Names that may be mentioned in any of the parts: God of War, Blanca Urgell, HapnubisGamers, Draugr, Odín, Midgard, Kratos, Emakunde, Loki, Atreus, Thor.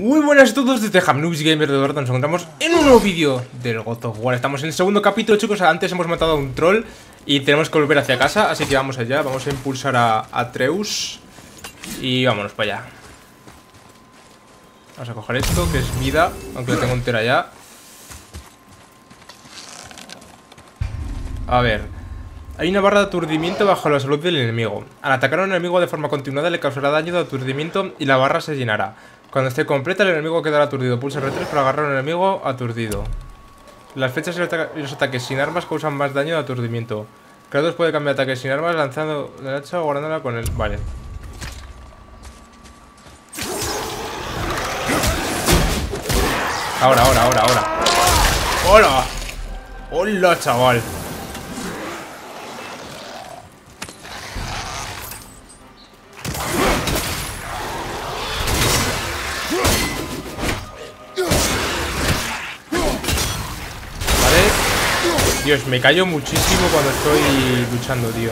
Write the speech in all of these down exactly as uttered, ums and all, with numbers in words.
Muy buenas a todos, desde HapnubisGamers de Draugr nos encontramos en un nuevo vídeo del God of War. Estamos en el segundo capítulo, chicos. Antes hemos matado a un troll y tenemos que volver hacia casa, así que vamos allá. Vamos a impulsar a Atreus y vámonos para allá. Vamos a coger esto, que es vida, aunque la tengo entera ya. A ver, hay una barra de aturdimiento bajo la salud del enemigo. Al atacar a un enemigo de forma continuada le causará daño de aturdimiento y la barra se llenará. Cuando esté completa, el enemigo quedará aturdido. Pulsa R tres para agarrar a un enemigo aturdido. Las flechas y los ataques sin armas causan más daño de aturdimiento. Kratos puede cambiar ataques sin armas lanzando la hacha o guardándola con él. Vale. Ahora, ahora, ahora, ahora. ¡Hola! ¡Hola, chaval! Dios, me callo muchísimo cuando estoy luchando, tío.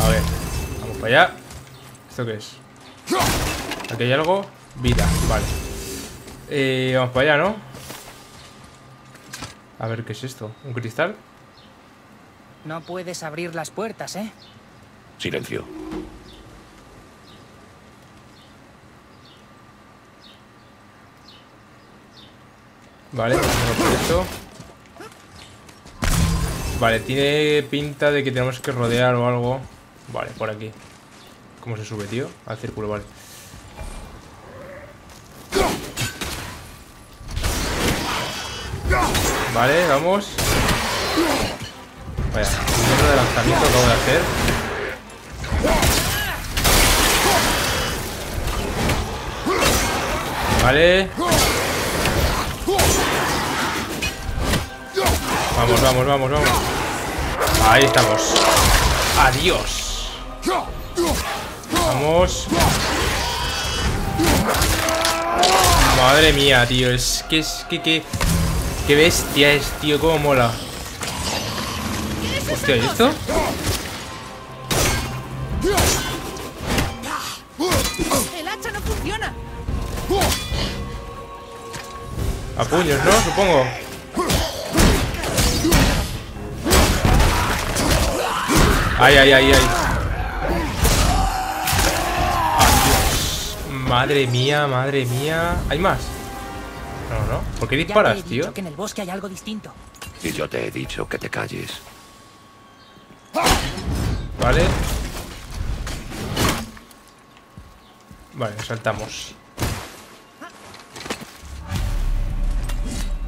A ver, vamos para allá. ¿Esto qué es? Aquí hay algo. Vida, vale. Eh, vamos para allá, ¿no? A ver, ¿qué es esto? ¿Un cristal? No puedes abrir las puertas, ¿eh? Silencio. Vale, vamos por esto. Vale, tiene pinta de que tenemos que rodear o algo. Vale, por aquí. ¿Cómo se sube, tío? Al círculo, vale. Vale, vamos. Vaya, un metro de lanzamiento acabo de hacer. Vale. Vamos, vamos, vamos, vamos. Ahí estamos. Adiós. Vamos. Madre mía, tío. Es que es que, que, que bestia es, tío. Cómo mola. Hostia, ¿y esto? El hacha no funciona. A puños, ¿no? Supongo. Ay, ay, ay, ay. Adiós. Madre mía, madre mía. ¿Hay más? No, no. ¿Por qué disparas, tío? Que en el bosque hay algo distinto. Y yo te he dicho que te calles. Vale. Vale, saltamos.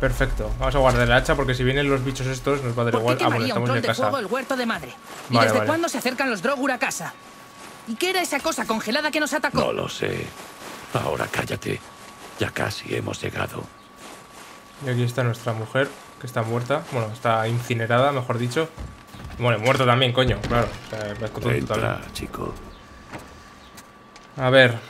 Perfecto, vamos a guardar el hacha porque si vienen los bichos estos nos va a dar igual. Ah, bueno, estamos en casa. El huerto de madre. ¿Y vale, desde vale. cuándo se acercan los Draugr a casa? ¿Y qué era esa cosa congelada que nos atacó? No lo sé. Ahora cállate. Ya casi hemos llegado. Y aquí está nuestra mujer, que está muerta. Bueno, está incinerada, mejor dicho. Bueno, muerta también, coño, claro. O sea, me escoto total, chico. A ver.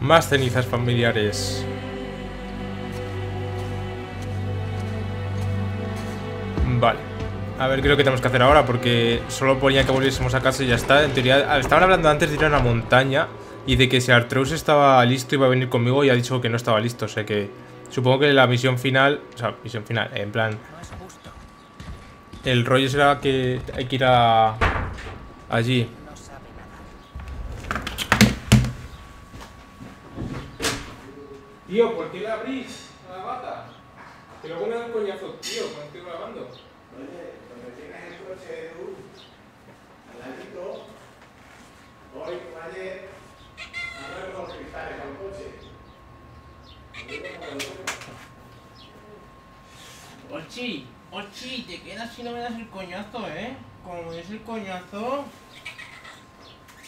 Más cenizas familiares. Vale. A ver, creo que tenemos que hacer ahora porque solo ponía que volviésemos a casa y ya está. En teoría, estaban hablando antes de ir a una montaña y de que si Atreus estaba listo iba a venir conmigo y ha dicho que no estaba listo. O sea que supongo que la misión final... O sea, misión final, en plan... El rollo será que hay que ir a... allí. Tío, ¿por qué la abrís a la bata? Te lo pones al coñazo, tío, cuando estoy grabando. Oye, cuando tienes el coche de luz, al ladito, hoy como ayer, a ver los cristales al coche. Ochi, Ochi, te quedas si no me das el coñazo, ¿eh? Como es el coñazo...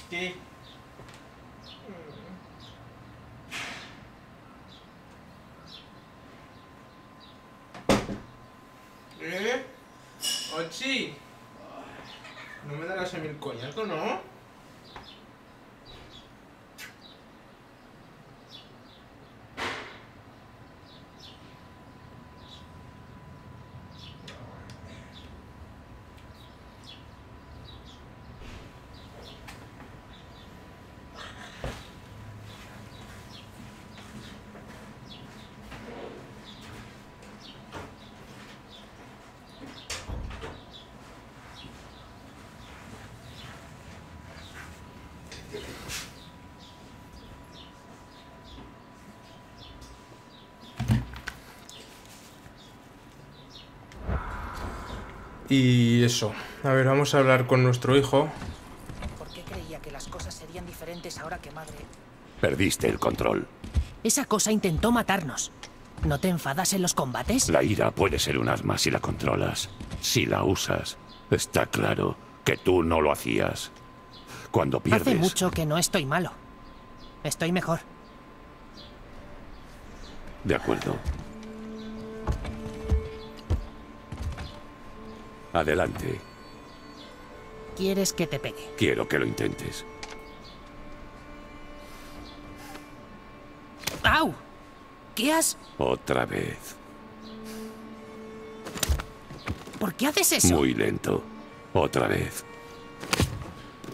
¿Qué? ¿Eh? Ochi, no me darás a mí el coñazo, ¿no? Y eso. A ver, vamos a hablar con nuestro hijo. ¿Por qué creía que las cosas serían diferentes ahora que madre? Perdiste el control. Esa cosa intentó matarnos. ¿No te enfadas en los combates? La ira puede ser un arma si la controlas, si la usas. Está claro que tú no lo hacías. Cuando pierdes... Hace mucho que no estoy malo. Estoy mejor. De acuerdo. Adelante. ¿Quieres que te pegue? Quiero que lo intentes. ¡Au! ¿Qué has...? Otra vez. ¿Por qué haces eso? Muy lento. Otra vez.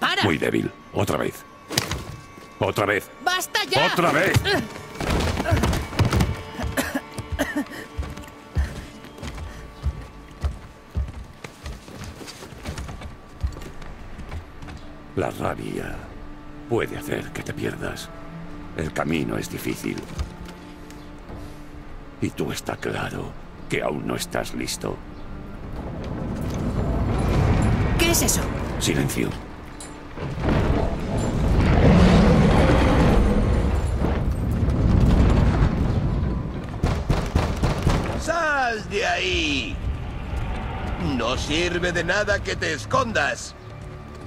¡Para! Muy débil. Otra vez. Otra vez. ¡Basta ya! ¡Otra vez! La rabia puede hacer que te pierdas. El camino es difícil. Y tú está claro que aún no estás listo. ¿Qué es eso? Silencio. ¡Sal de ahí! No sirve de nada que te escondas.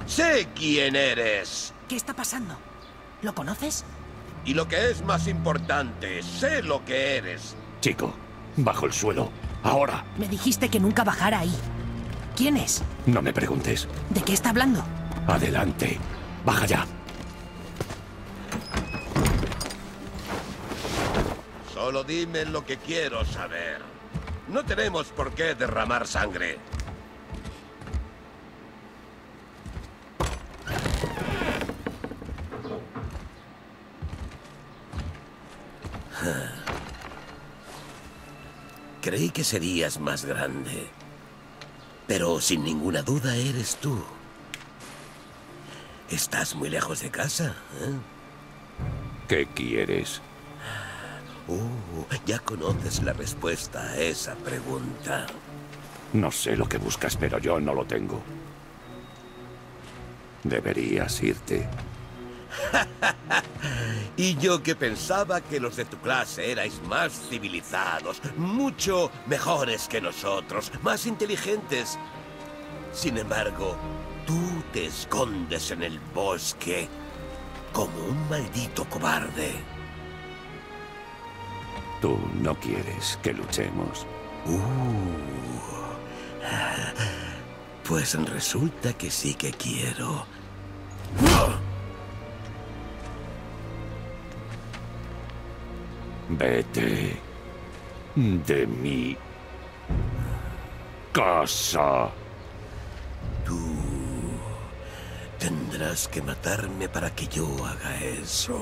¡Sé quién eres! ¿Qué está pasando? ¿Lo conoces? Y lo que es más importante, sé lo que eres. Chico, bajo el suelo, ahora. Me dijiste que nunca bajara ahí. ¿Quién es? No me preguntes. ¿De qué está hablando? Adelante, baja ya. Solo dime lo que quiero saber. No tenemos por qué derramar sangre. Creí que serías más grande, pero sin ninguna duda eres tú. Estás muy lejos de casa, ¿eh? ¿Qué quieres? Uh, ya conoces la respuesta a esa pregunta. No sé lo que buscas, pero yo no lo tengo. Deberías irte. Y yo que pensaba que los de tu clase erais más civilizados, mucho mejores que nosotros, más inteligentes. Sin embargo, tú te escondes en el bosque como un maldito cobarde. Tú no quieres que luchemos. Uh, pues resulta que sí que quiero. ¡Oh! Vete de mi casa. Tú tendrás que matarme para que yo haga eso.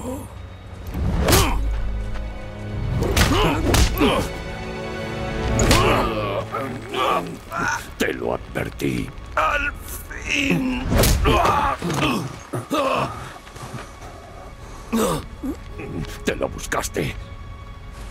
Te lo advertí. ¡Al fin! Te lo buscaste.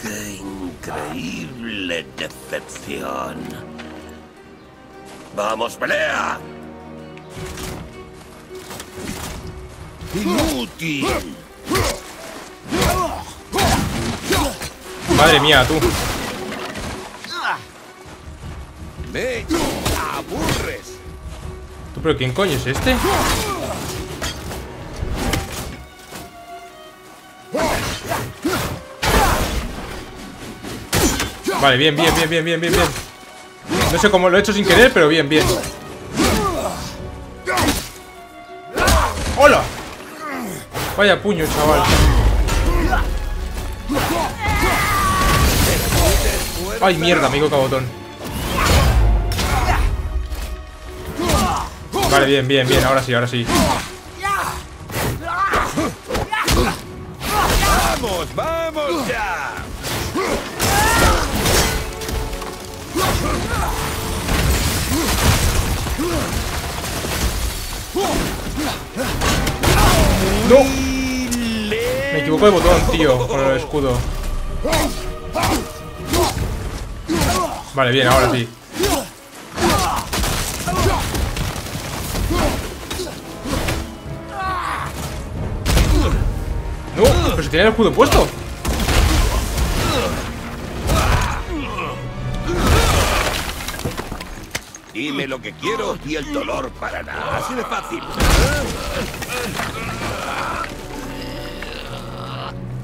¡Qué increíble decepción! ¡Vamos, pelea! ¡Inútil! ¡Madre mía, tú! ¡Me aburres! ¿Tú, pero quién coño es este? Vale, bien, bien, bien, bien, bien, bien, bien. No sé cómo lo he hecho sin querer, pero bien, bien. ¡Hola! Vaya puño, chaval. Ay, mierda, amigo cabotón. Vale, bien, bien, bien, ahora sí, ahora sí. ¡Vamos, vamos ya! ¡No! Me equivoco de botón, tío, con el escudo. Vale, bien, ahora sí. No, pero si tenía el escudo puesto. Dime lo que quiero y el dolor para nada. Así de fácil.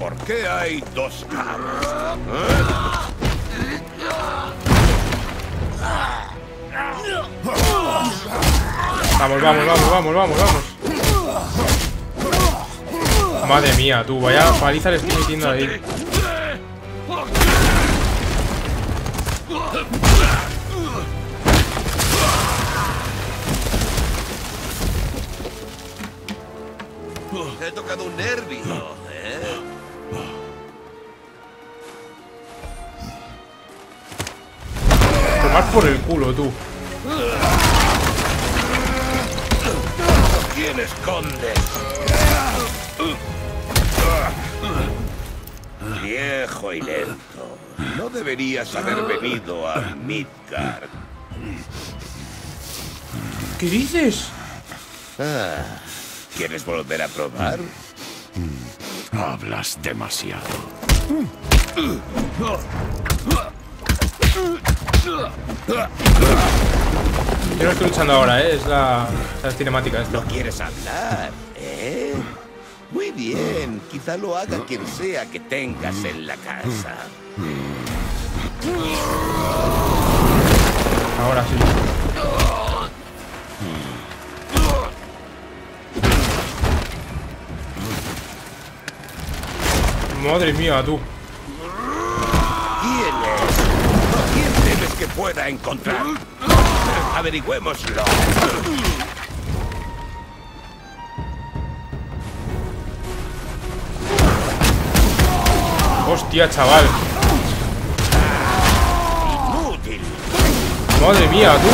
¿Por qué hay dos caras? Vamos, vamos, vamos, vamos, vamos, vamos. Madre mía, tú, vaya paliza le estoy metiendo ahí. He tocado un nervio, ¿eh? Tomar por el culo, tú. ¿Quién esconde? Viejo y lento, no deberías haber venido a Midgard. ¿Qué dices? Ah, ¿quieres volver a probar? Hablas demasiado. Yo no estoy luchando ahora, ¿eh? Es la, la cinemática esta. No quieres hablar, ¿eh? Muy bien, quizá lo haga quien sea que tengas en la casa. Ahora sí. Madre mía, tú. ¿Quién es? ¿A quién temes que pueda encontrar? Averigüémoslo. Hostia, chaval. Inútil. Madre mía, tú.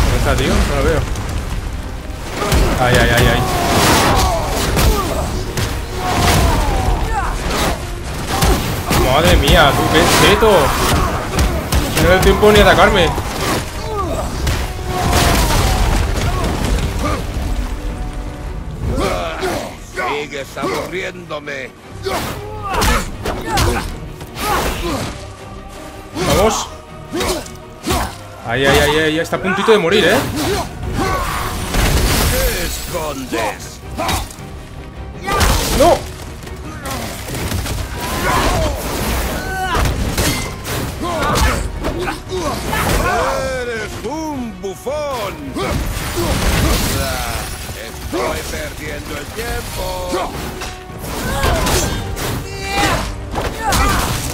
¿Dónde está, tío? No lo veo. Ay, ay, ay, ay. Madre mía, tú, qué cheto. No me da tiempo ni a atacarme. Sigues aburriéndome. Vamos. Ay, ay, ay, ay, está a puntito de morir, ¿eh? ¿Qué escondes? ¡No! ¡Eres un bufón! Estoy perdiendo el tiempo.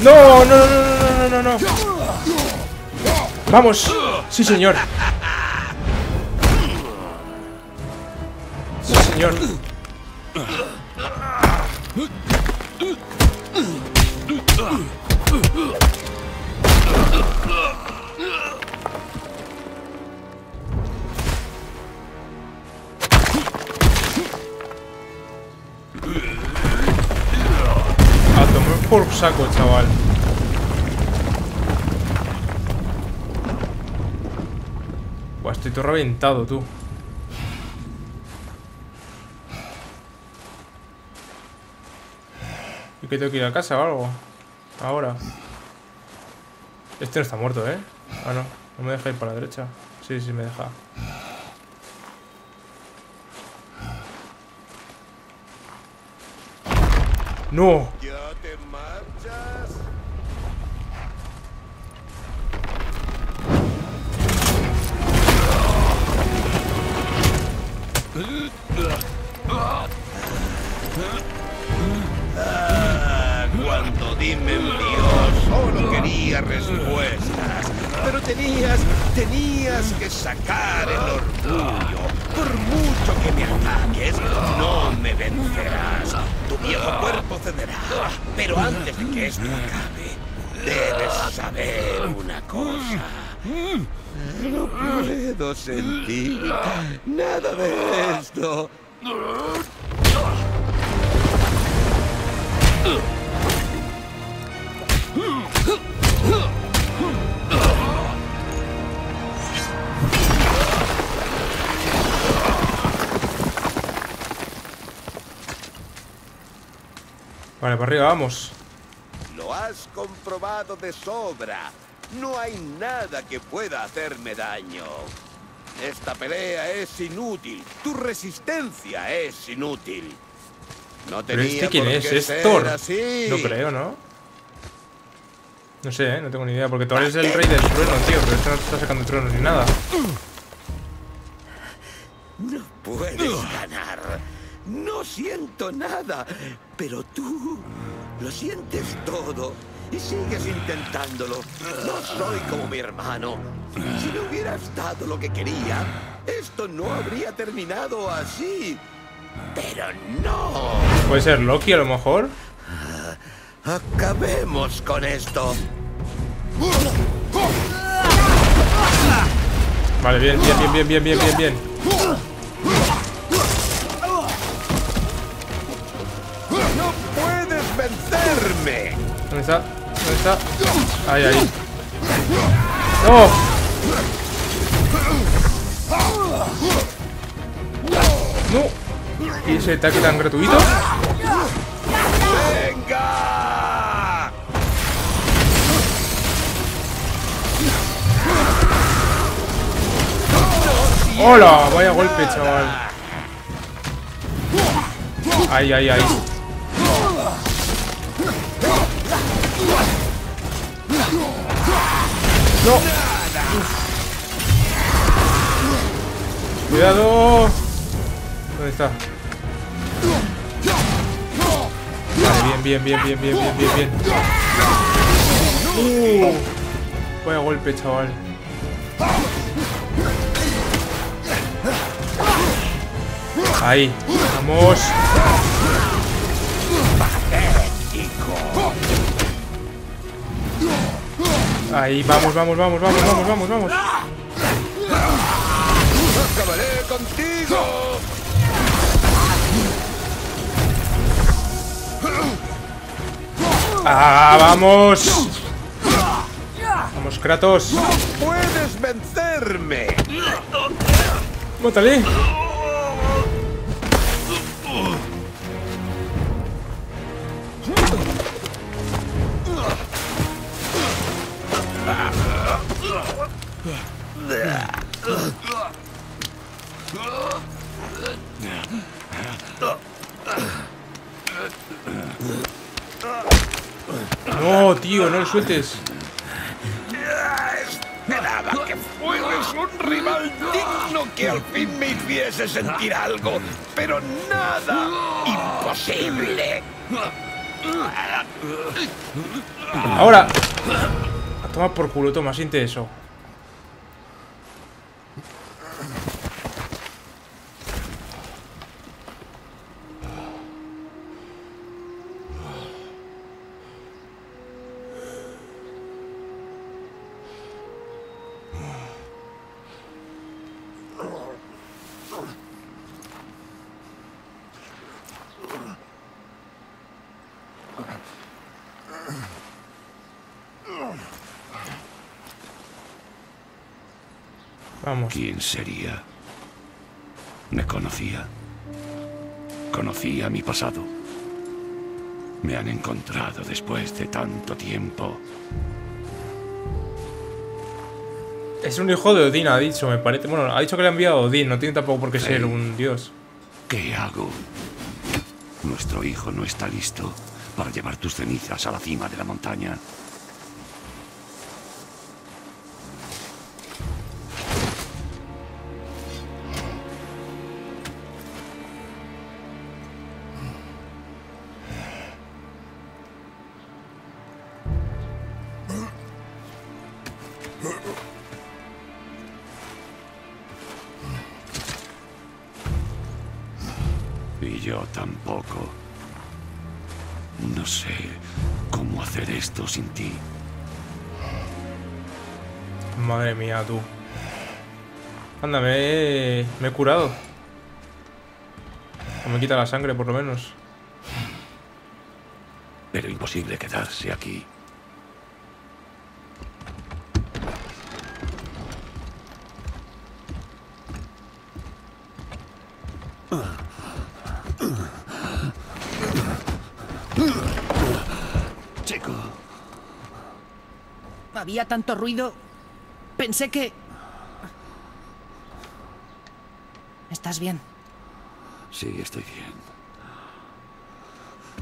No, no, no, no, no, no, no. Vamos. Sí, señor. Sí, señor. A tomar por saco, chaval. Buah, estoy todo reventado, tú. ¿Y qué tengo que ir a casa o algo? Ahora. Este no está muerto, ¿eh? Ah, no. No me deja ir para la derecha. Sí, sí, me deja. ¡No! ¿Ya te marchas? Ah, cuando dime envió, solo quería respuestas. Pero tenías, tenías que sacar el orgullo. Por mucho que me ataques, no me vencerás. Tu viejo cuerpo cederá. Pero antes de que esto acabe, debes saber una cosa. No puedo sentir nada de esto. Vale, para arriba, vamos. Lo has comprobado de sobra. No hay nada que pueda hacerme daño. Esta pelea es inútil. Tu resistencia es inútil. No tenía por qué ser así. No creo, ¿no? No sé, ¿eh? No tengo ni idea. Porque Thor es el rey del trueno, tío. Pero este no te está sacando truenos ni nada. No puedes ganar. No siento nada, pero tú lo sientes todo y sigues intentándolo. No soy como mi hermano. Si no hubieras dado lo que quería, esto no habría terminado así. Pero no. ¿Puede ser Loki a lo mejor? Acabemos con esto. Vale, bien, bien, bien, bien, bien, bien, bien. ¡Vencerme! ¿Dónde está? ¿Dónde está? ¡Ahí, ahí! ¡No! ¡No! ¿Y ese ataque tan gratuito? ¡Venga! ¡Hola! Vaya golpe, chaval. ¡Ahí, ahí, ahí! No. Cuidado. ¿Dónde está? Vale, bien, bien, bien, bien, bien, bien, bien, bien. Uh, vaya golpe, chaval. Ahí, vamos. Ahí, vamos, vamos, vamos, vamos, vamos, vamos, vamos. Acabaré contigo. Ah, vamos. Vamos, Kratos. No puedes vencerme. Mátale. No, tío, no lo sueltes. Esperaba que fueras un rival digno que al fin me hiciese sentir algo, pero nada, imposible. Ahora. A tomar por culo, toma, siente eso. Vamos. ¿Quién sería? Me conocía. Conocía mi pasado. Me han encontrado después de tanto tiempo. Es un hijo de Odín, ha dicho, me parece. Bueno, ha dicho que le ha enviado a Odín, no tiene tampoco por qué ser un dios. ¿Qué hago? Nuestro hijo no está listo para llevar tus cenizas a la cima de la montaña. Y yo tampoco. No sé cómo hacer esto sin ti. Madre mía, tú. Anda, me he, me he curado. O me quita la sangre, por lo menos. Pero imposible quedarse aquí. Había tanto ruido. Pensé que... ¿Estás bien? Sí, estoy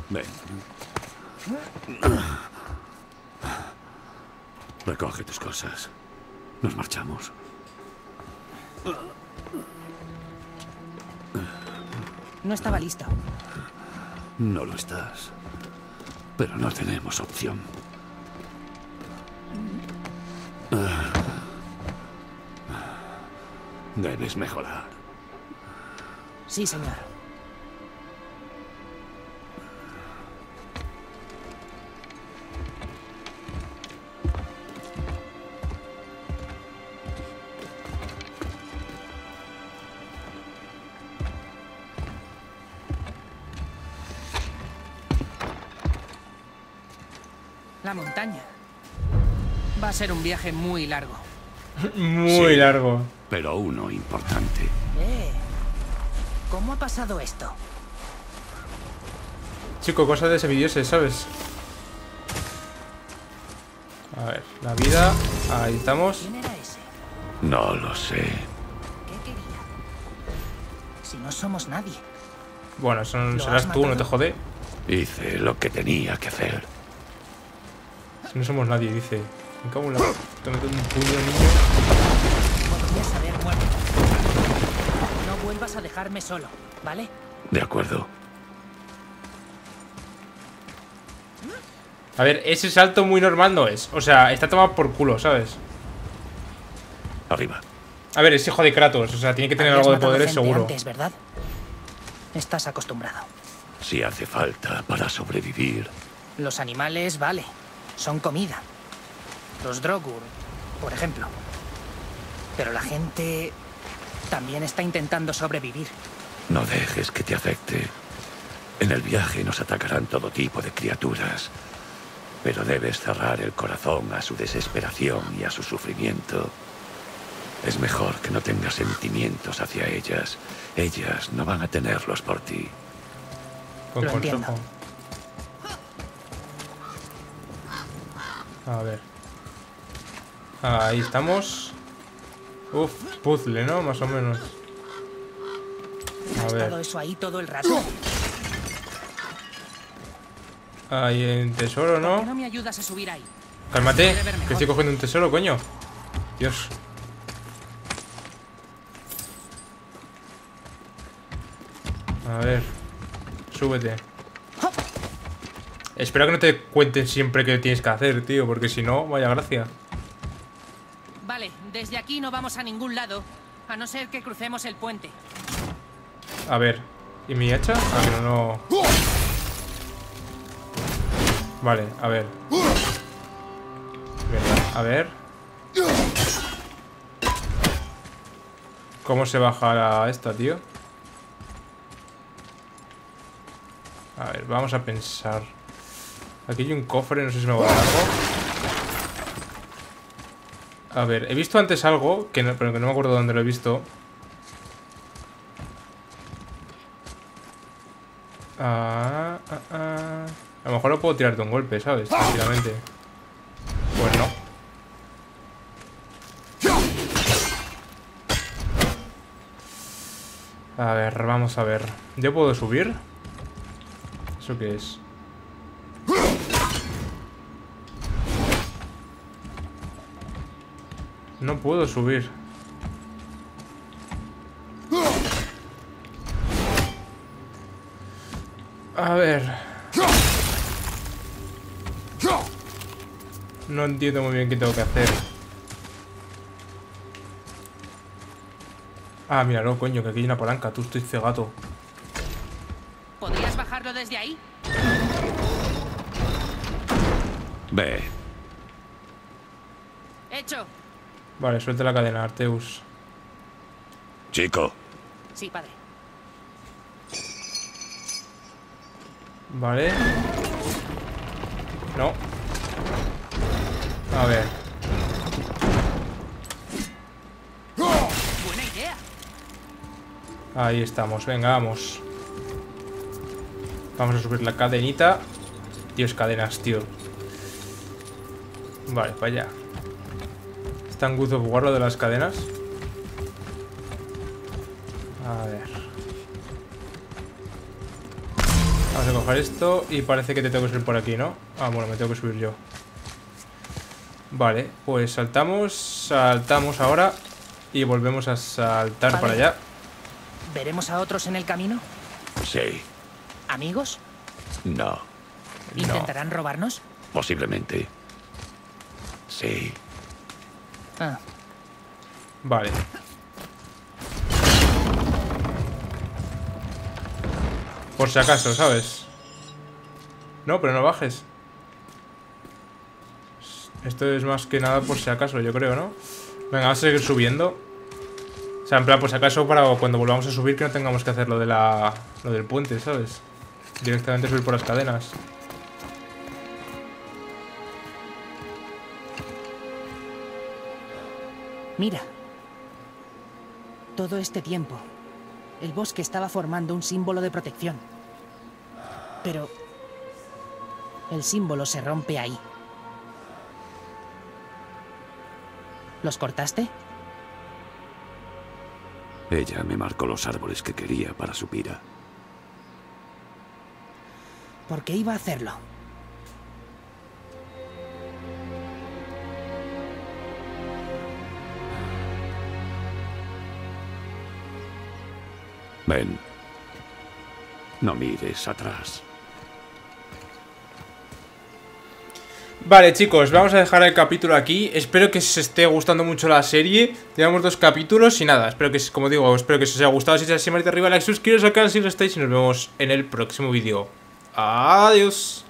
bien. Ven. Recoge tus cosas. Nos marchamos. No estaba listo. No lo estás. Pero no tenemos opción. Debes mejorar. Sí, señor. La montaña. Va a ser un viaje muy largo. Muy sí, largo. Pero uno importante. Eh, ¿Cómo ha pasado esto? Chico, cosas de semidioces, ¿sabes? A ver, la vida. Ahí estamos. ¿Quién era ese? No lo sé. ¿Qué quería? Si no somos nadie. Bueno, eso no serás tú, no te jode. Hice lo que tenía que hacer. Si no somos nadie, dice. Me cago en la... Te meto un puño, niño. No vuelvas a dejarme solo, ¿vale? De acuerdo. A ver, ese salto muy normal no es. O sea, está tomado por culo, ¿sabes? Arriba. A ver, es hijo de Kratos, o sea, tiene que tener algo de poderes seguro. Antes, ¿verdad? Estás acostumbrado. Si hace falta para sobrevivir. Los animales, vale, son comida. Los Draugr, por ejemplo. Pero la gente también está intentando sobrevivir. No dejes que te afecte. En el viaje nos atacarán todo tipo de criaturas. Pero debes cerrar el corazón a su desesperación y a su sufrimiento. Es mejor que no tengas sentimientos hacia ellas. Ellas no van a tenerlos por ti. Lo entiendo. A ver. Ahí estamos. Uf, puzzle, ¿no? Más o menos. Ha estado eso ahí todo el rato. Ahí hay un tesoro, ¿no? ¿Por qué no me ayudas a subir ahí? Cálmate, que estoy cogiendo un tesoro, coño. Dios. A ver, súbete. Espero que no te cuenten siempre qué tienes que hacer, tío, porque si no, vaya gracia. Vale, desde aquí no vamos a ningún lado, a no ser que crucemos el puente. A ver, ¿y mi hacha? Ah, pero no. Vale, a ver. A ver. ¿Cómo se baja a esta, tío? A ver, vamos a pensar. Aquí hay un cofre, no sé si me va a dar algo. A ver, he visto antes algo, que no, pero que no me acuerdo dónde lo he visto. Ah, ah, ah. A lo mejor lo puedo tirar de un golpe, ¿sabes? Tranquilamente. Pues no. A ver, vamos a ver. ¿Yo puedo subir? ¿Eso qué es? No puedo subir. A ver. No entiendo muy bien qué tengo que hacer. Ah, míralo, coño, que aquí hay una palanca. Tú, estoy cegato. ¿Podrías bajarlo desde ahí? Ve. Hecho. Vale, suelta la cadena, Atreus. Chico. Sí, padre. Vale. No. A ver. Buena idea. Ahí estamos, venga, vamos. Vamos a subir la cadenita. Dios, cadenas, tío. Vale, para allá. ¿Está en God of War lo de las cadenas? A ver. Vamos a coger esto. Y parece que te tengo que subir por aquí, ¿no? Ah, bueno, me tengo que subir yo. Vale, pues saltamos. Saltamos ahora. Y volvemos a saltar, vale, para allá. ¿Veremos a otros en el camino? Sí. ¿Amigos? No. ¿Intentarán no. robarnos? Posiblemente. Sí. Ah. Vale. Por si acaso, ¿sabes? No, pero no bajes. Esto es más que nada por si acaso, yo creo, ¿no? Venga, vamos a seguir subiendo. O sea, en plan, por si acaso, para cuando volvamos a subir, que no tengamos que hacer lo de la... lo del puente, ¿sabes? Directamente subir por las cadenas. Mira. Todo este tiempo, el bosque estaba formando un símbolo de protección. Pero el símbolo se rompe ahí. ¿Los cortaste? Ella me marcó los árboles que quería para su pira. ¿Por qué iba a hacerlo? Ven. No mires atrás. Vale, chicos, vamos a dejar el capítulo aquí. Espero que os esté gustando mucho la serie. Llevamos dos capítulos y nada. Espero que, como digo, espero que os haya gustado. Si es así, manita arriba, like, suscribiros al canal si no estáis. Y nos vemos en el próximo vídeo. Adiós.